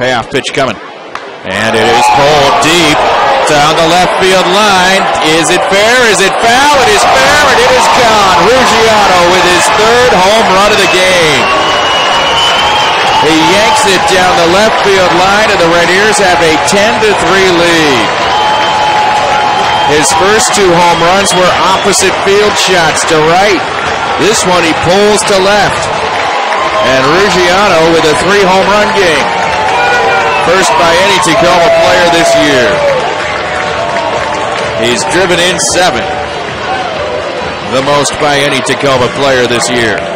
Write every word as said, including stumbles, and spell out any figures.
Payoff pitch coming. And it is pulled deep down the left field line. Is it fair? Is it foul? It is fair, and it is gone. Ruggiano with his third home run of the game. He yanks it down the left field line, and the Rainiers have a ten to three lead. His first two home runs were opposite field shots to right. This one he pulls to left. And Ruggiano with a three home run game. First by any Tacoma player this year. He's driven in seven. The most by any Tacoma player this year.